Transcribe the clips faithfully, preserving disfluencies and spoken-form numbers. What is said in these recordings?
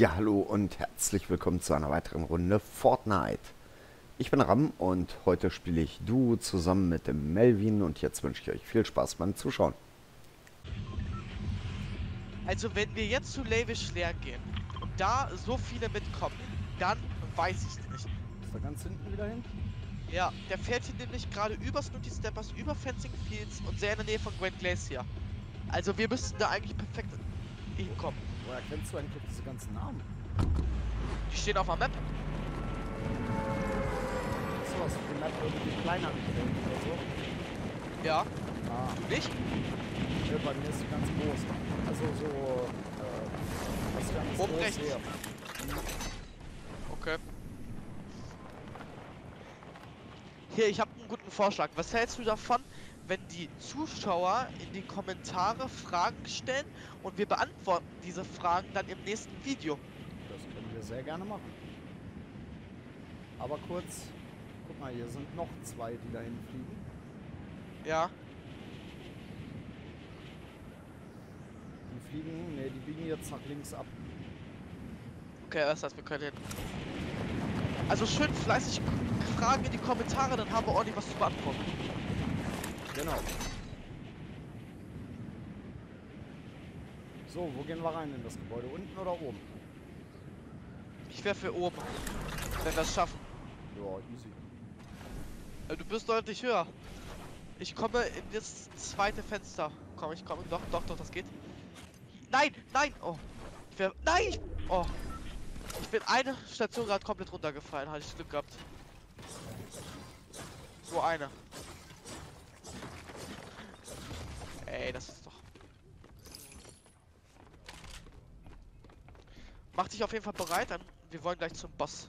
Ja, hallo und herzlich willkommen zu einer weiteren Runde Fortnite. Ich bin Ram und heute spiele ich Duo zusammen mit dem Melvin und jetzt wünsche ich euch viel Spaß beim Zuschauen. Also wenn wir jetzt zu Leibisch leer gehen und da so viele mitkommen, dann weiß ich nicht. Ist er ganz hinten wieder hin? Ja, der fährt hier nämlich gerade über Snooty Steppers, über Fencing Fields und sehr in der Nähe von Great Glacier. Also wir müssten da eigentlich perfekt hinkommen. Woher kennst du eigentlich diese ganzen Namen? Die stehen auf der Map. So, hast du die Map irgendwie kleiner gestellt oder so? Ja. Ah. Du nicht? Ja, bei mir ist die ganz groß. Also so, äh, was ich ganz oben groß rechts sehe. Okay. Hier, ich habe einen guten Vorschlag. Was hältst du davon, wenn die Zuschauer in die Kommentare Fragen stellen und wir beantworten diese Fragen dann im nächsten Video? Das können wir sehr gerne machen. Aber kurz, guck mal, hier sind noch zwei, die dahin fliegen. Ja. Die fliegen, ne, die biegen jetzt nach links ab. Okay, das heißt, wir können hin. Also schön fleißig Fragen in die Kommentare, dann haben wir ordentlich was zu beantworten. Genau. So, wo gehen wir rein in das Gebäude? Unten oder oben? Ich wäre für oben, wenn wir es schaffen. Ja, easy. Du bist deutlich höher. Ich komme in das zweite Fenster. Komm, ich komme. Doch, doch, doch, das geht. Nein, nein! Oh! Ich wär, nein! Oh! Ich bin eine Station gerade komplett runtergefallen, hatte ich Glück gehabt. Nur eine. Ey, das ist doch... Mach dich auf jeden Fall bereit, dann wir wollen gleich zum Boss.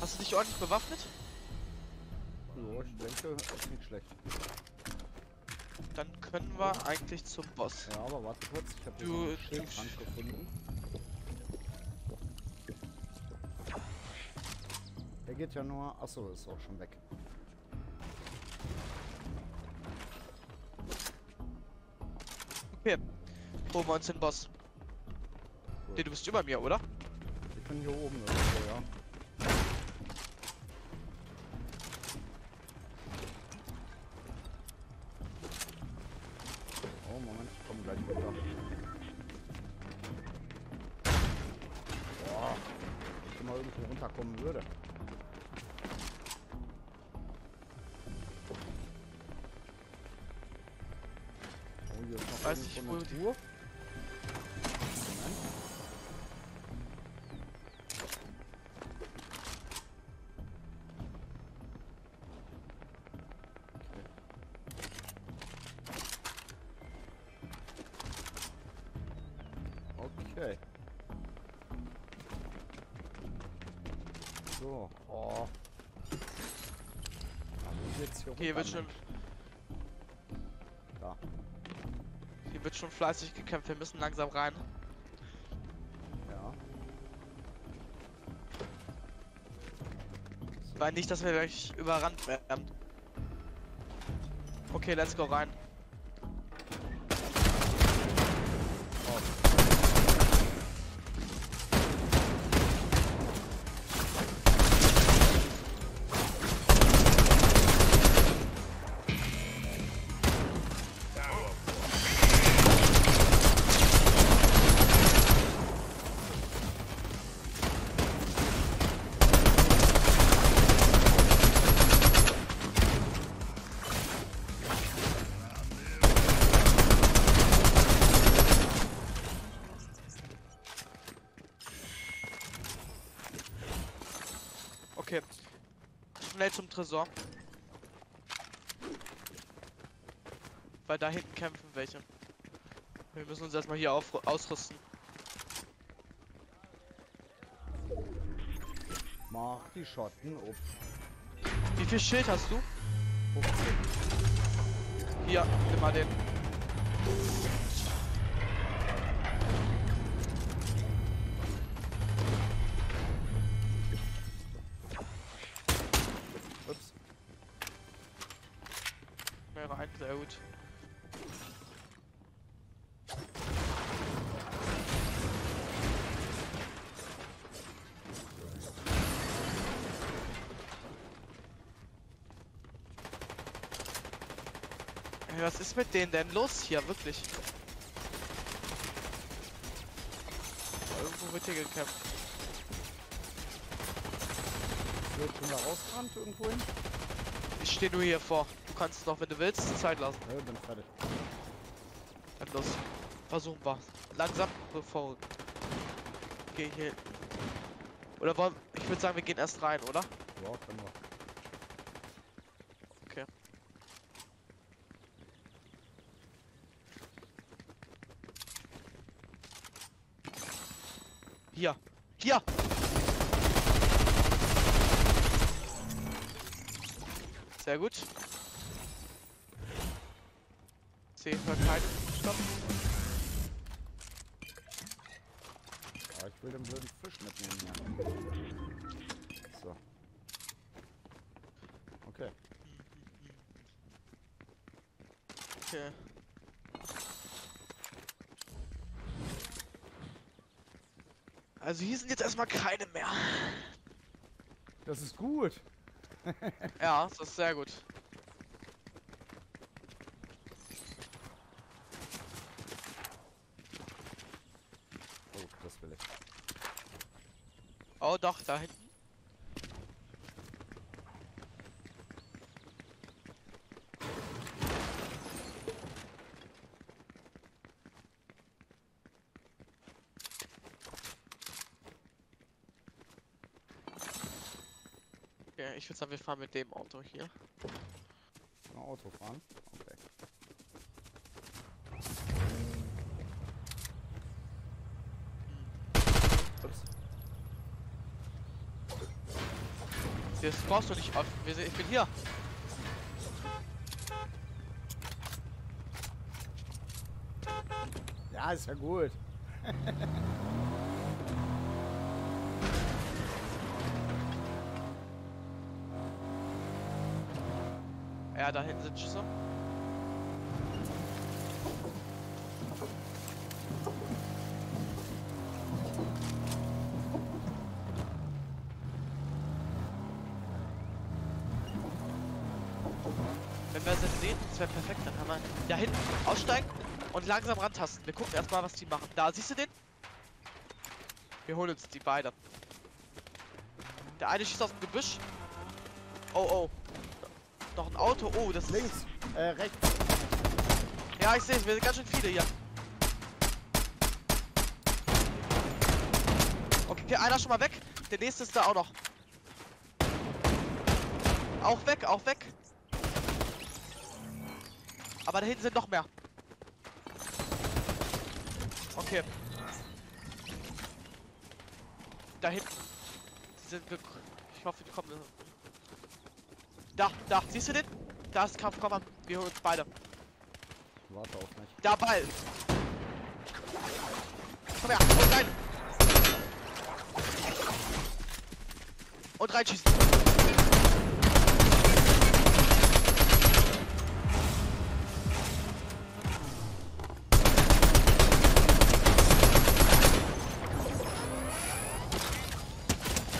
Hast du dich ordentlich bewaffnet? So, ich denke, ist nicht schlecht. Dann können wir eigentlich zum Boss. Ja, aber warte kurz, ich hab du, hier so einen gefunden. Der geht ja nur... Achso, ist auch schon weg. Okay, holen wir uns den Boss. Cool. Nee, du bist über mir, oder? Wir können hier oben oder so, ja. Runterkommen würde. Oh, hier ist noch Weiß ich wo die Uhr. Okay. So, oh. Hier, hier wird schon. Da. Hier wird schon fleißig gekämpft, wir müssen langsam rein. Ja. So. Weil nicht, dass wir gleich überrannt werden. Okay, let's go rein. Okay. Schnell zum Tresor. Weil da hinten kämpfen welche. Wir müssen uns erstmal hier auf ausrüsten. Mach die Schotten auf. Wie viel Schild hast du? fünfzehn. Hier, nimm mal den. Ups. Wäre ein, sehr gut. Was ist mit denen denn los hier, wirklich? Irgendwo wird hier gekämpft. Wird schon da rausgerannt irgendwo hin? Ich stehe nur hier vor. Du kannst noch, wenn du willst, Zeit lassen. Ja, bin fertig. Dann los. Versuchen wir. Langsam, bevor... Geh hier. Oder wollen... Ich würde sagen, wir gehen erst rein, oder? Ja, können wir. Hier, hier! Sehr gut. C verteilt. Stopp. Ja, ich will den blöden Fisch mitnehmen. Ja. So. Okay. Okay. Also hier sind jetzt erstmal keine mehr. Das ist gut. Ja, das ist sehr gut. Oh, das will ich. Oh doch, da hinten. Ich würde sagen, wir fahren mit dem Auto hier. Ein Auto fahren? Okay. Ups. Das brauchst du nicht auf. Ich bin hier. Ja, ist ja gut. Ja, da hinten sind Schüsse. Wenn wir sie sehen, das wäre perfekt, dann haben wir da hinten aussteigen und langsam rantasten. Wir gucken erstmal, was die machen. Da, siehst du den? Wir holen uns die beiden. Der eine schießt aus dem Gebüsch. Oh, oh. Noch ein Auto, oh, das links, ist... äh, rechts. Ja, ich sehe es, wir sind ganz schön viele hier. Okay, einer schon mal weg, der nächste ist da auch noch. Auch weg, auch weg. Aber da hinten sind noch mehr. Okay. Da hinten. Die sind Glück. Ich hoffe, die kommen... Da, da, siehst du den? Da ist Kampf, komm an, wir holen uns beide. Warte auf mich. Da, Ball! Komm her, und rein! Und reinschießen!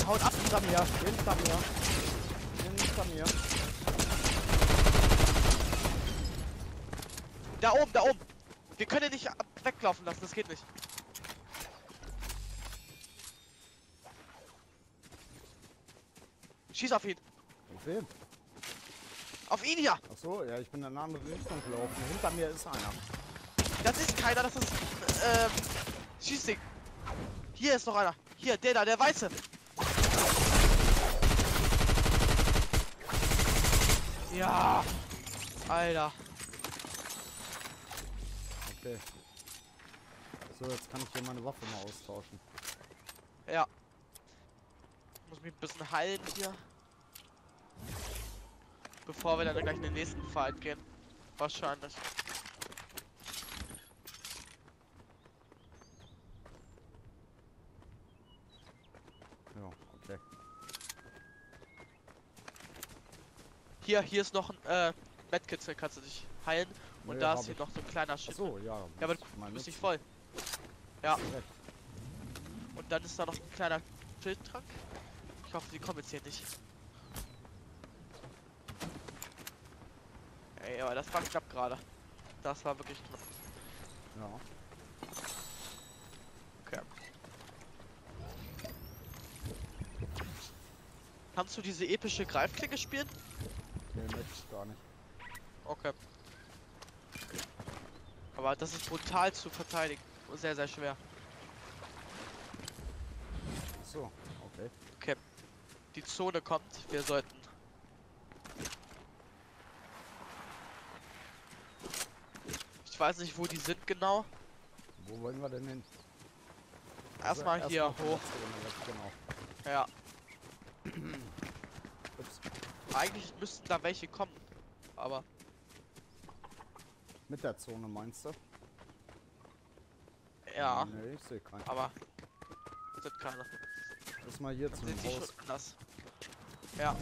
Die haut ab! Hinter mir, hinter mir! Hier. Da oben, da oben. Wir können dich weglaufen lassen, das geht nicht. Schieß auf ihn. Auf wen? Auf ihn hier. Ach so, ja, ich bin in eine andere Richtung gelaufen. Hinter mir ist einer. Das ist keiner, das ist ähm, Schießding. Hier ist noch einer. Hier, der da, der Weiße. Ja! Alter! Okay. So, jetzt kann ich hier meine Waffe mal austauschen. Ja. Ich muss mich ein bisschen halten hier. Bevor wir dann gleich in den nächsten Fight gehen. Wahrscheinlich. Ja, okay. Hier, hier ist noch ein äh, Medkit, da kannst du dich heilen. Und nee, da ist hier ich. noch so ein kleiner Schiff. So, ja. Ja, aber du bist nicht voll. Ja. Und dann ist da noch ein kleiner Schildtrank. Ich hoffe, die kommen jetzt hier nicht. Ey, aber das war knapp gerade. Das war wirklich knapp. Ja. Okay. Kannst du diese epische Greifklinge spielen? Nee, möchte gar nicht. Okay. Aber das ist brutal zu verteidigen. Und sehr, sehr schwer. So, okay. Okay. Die Zone kommt. Wir sollten. Ich weiß nicht, wo die sind genau. Wo wollen wir denn hin? Erstmal also, hier erst hoch. Genau. Ja. Ups. Eigentlich müssten da welche kommen. Aber. Mit der Zone meinst du? Ja. Nee, ich sehe keine. Aber sind keine. Lass mal hier zum Haus. Nass. Ja.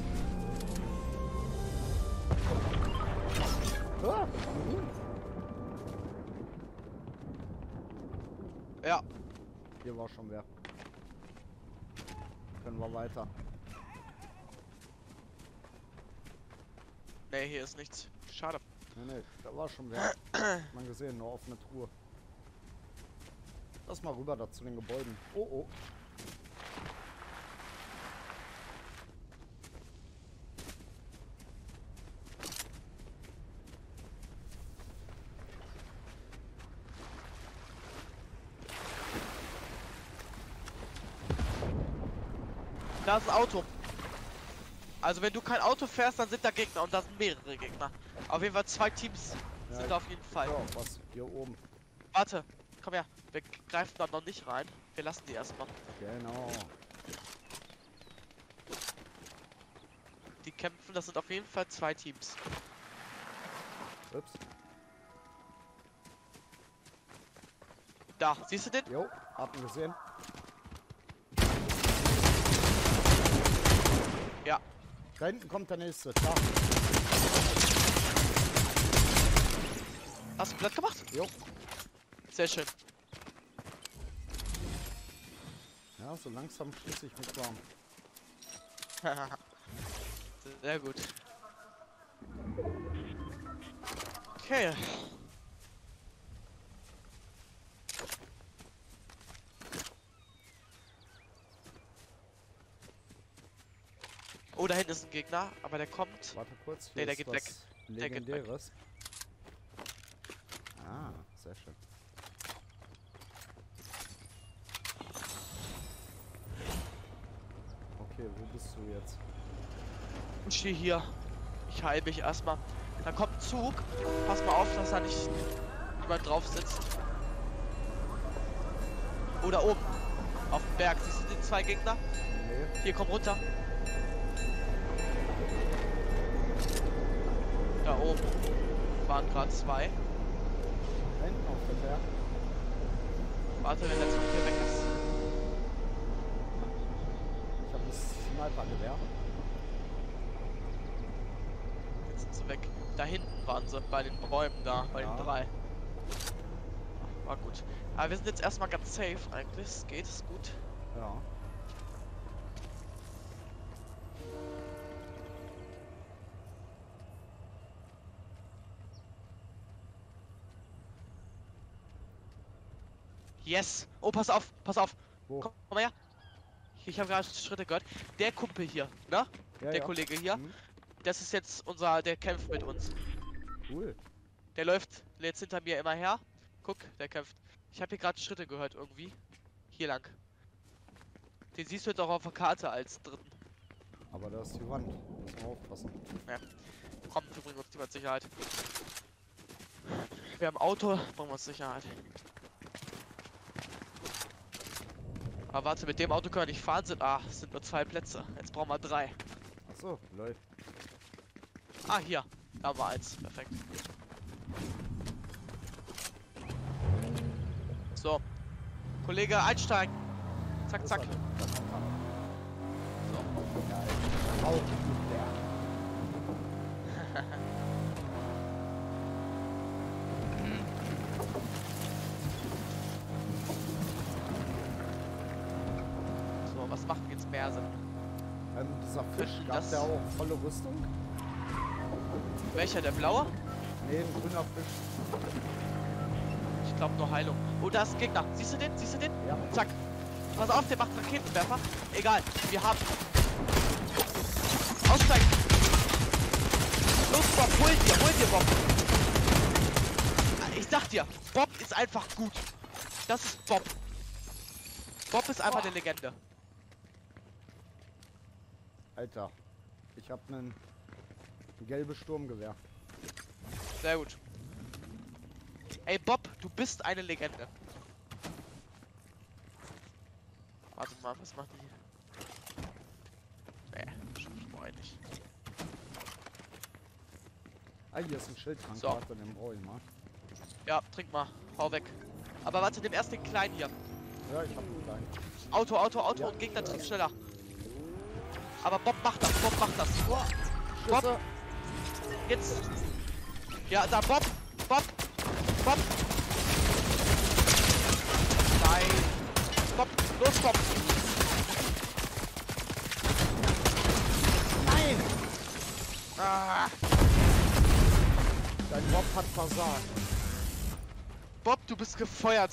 Ah. Mhm. Ja. Hier war schon wer. Können wir weiter? Nee, hier ist nichts. Schade. Nee, nee, da war schon wer. Man gesehen, nur offene Truhe. Lass mal rüber da zu den Gebäuden. Oh oh. Da ist ein Auto. Also wenn du kein Auto fährst, dann sind da Gegner und da sind mehrere Gegner. Auf jeden Fall zwei Teams ja, sind da auf jeden Fall. Ja, was? Hier oben. Warte, komm her. Wir greifen da noch nicht rein. Wir lassen die erstmal. Genau. Die kämpfen, das sind auf jeden Fall zwei Teams. Ups. Da, siehst du den? Jo, hab ihn gesehen. Ja. Da hinten kommt der nächste. Da. Hast du Blatt gemacht? Jo. Sehr schön. Ja, so langsam schieße ich mich warm. Sehr gut. Okay. Oh, da hinten ist ein Gegner, aber der kommt. Warte kurz, hier nee, der, ist geht was der geht weg. Legendäres. Ah, sehr schön. Okay, wo bist du jetzt? Ich stehe hier. Ich heile mich erstmal. Da kommt ein Zug. Pass mal auf, dass da nicht jemand drauf sitzt. Oder oben. Auf dem Berg. Siehst du die zwei Gegner? Nee. Hier, komm runter. Da oben waren gerade zwei. Da hinten auf dem Berg. Warte, wenn der Zug hier weg ist. Ich habe das Sniper-Gewehr. Jetzt sind sie weg. Da hinten waren sie, bei den Bäumen da, bei ja. den drei. War gut. Aber wir sind jetzt erstmal ganz safe eigentlich. Es geht, ist gut. Ja. Yes! Oh, pass auf, pass auf! Wo? Komm, komm her! Ich habe gerade Schritte gehört. Der Kumpel hier, ne? Ja, der ja. Kollege hier. Mhm. Das ist jetzt unser, der kämpft mit uns. Cool. Der läuft jetzt hinter mir immer her. Guck, der kämpft. Ich habe hier gerade Schritte gehört irgendwie. Hier lang. Den siehst du jetzt auch auf der Karte als dritten. Aber da ist die Wand. Muss man aufpassen. Ja. kommt, wir bringen uns lieber Sicherheit. Wir haben Auto, bringen wir uns Sicherheit. Aber warte, mit dem Auto können wir nicht fahren, sind, ah, sind nur zwei Plätze. Jetzt brauchen wir drei. Achso, läuft. Ah, hier. Da war eins. Perfekt. So. Kollege, einsteigen. Zack, zack. So. So, was macht jetzt mehr Sinn? Ähm, dieser Fisch, gab der auch volle Rüstung? Welcher, der blaue? Nee, ein grüner Fisch. Ich glaube nur Heilung. Oh, da ist ein Gegner. Siehst du den? Siehst du den? Ja. Zack. Pass auf, der macht Raketenwerfer. Egal, wir haben. Aussteigen. Los, Bob, hol dir, hol dir, Bob. Ich sag dir, Bob ist einfach gut. Das ist Bob. Bob ist einfach oh. eine Legende. Alter, ich hab einen gelben Sturmgewehr. Sehr gut. Ey Bob, du bist eine Legende. Warte mal, was macht die? Nee, schon nicht. Ah, hier ist ein Schildtrank so. Von dem Räumer. Ja, trink mal, hau weg. Aber warte, dem ersten kleinen hier. Ja, ich hab einen kleinen. Auto, Auto, Auto ja. und Gegner trifft schneller. Aber Bob macht das, Bob macht das. Boah. Bob, jetzt. Ja, da Bob, Bob. Bob! Nein! Bob! Los, Bob! Nein! Ah. Dein Bob hat versagt. Bob, du bist gefeuert!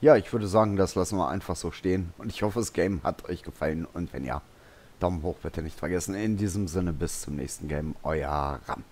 Ja, ich würde sagen, das lassen wir einfach so stehen. Und ich hoffe, das Game hat euch gefallen. Und wenn ja, Daumen hoch bitte nicht vergessen. In diesem Sinne, bis zum nächsten Game. Euer Ram.